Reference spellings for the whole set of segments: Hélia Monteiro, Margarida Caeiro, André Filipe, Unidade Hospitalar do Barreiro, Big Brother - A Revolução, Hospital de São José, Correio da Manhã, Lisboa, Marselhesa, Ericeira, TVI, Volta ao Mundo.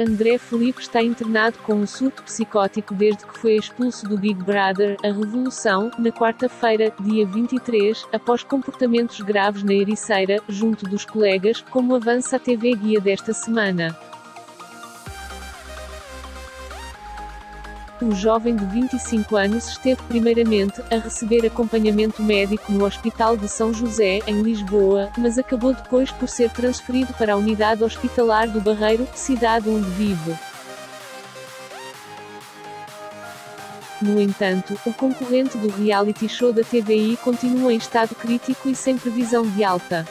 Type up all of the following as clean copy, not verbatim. André Filipe está internado com um surto psicótico desde que foi expulso do Big Brother, A Revolução, na quarta-feira, dia 23, após comportamentos graves na Ericeira, junto dos colegas, como avança a TVI desta semana. O jovem de 25 anos esteve, primeiramente, a receber acompanhamento médico no Hospital de São José, em Lisboa, mas acabou depois por ser transferido para a Unidade Hospitalar do Barreiro, cidade onde vive. No entanto, o concorrente do reality show da TVI continua em estado crítico e sem previsão de alta.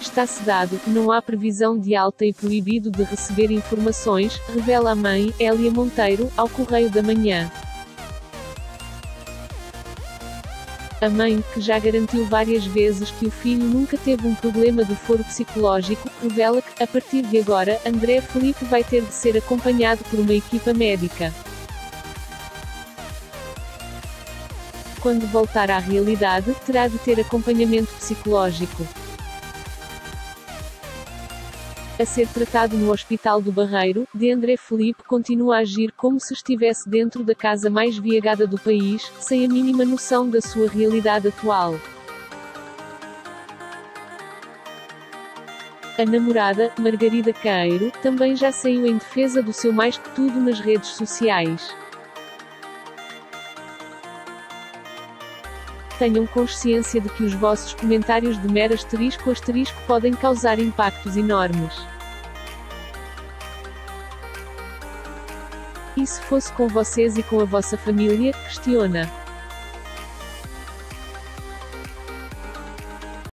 Está sedado, não há previsão de alta e proibido de receber informações, revela a mãe, Hélia Monteiro, ao Correio da Manhã. A mãe, que já garantiu várias vezes que o filho nunca teve um problema de foro psicológico, revela que, a partir de agora, André Filipe vai ter de ser acompanhado por uma equipa médica. Quando voltar à realidade, terá de ter acompanhamento psicológico. A ser tratado no Hospital do Barreiro, de André Filipe continua a agir como se estivesse dentro da casa mais viajada do país, sem a mínima noção da sua realidade atual. A namorada, Margarida Caeiro, também já saiu em defesa do seu mais que tudo nas redes sociais. Tenham consciência de que os vossos comentários de mero *** podem causar impactos enormes. E se fosse com vocês e com a vossa família? Questiona.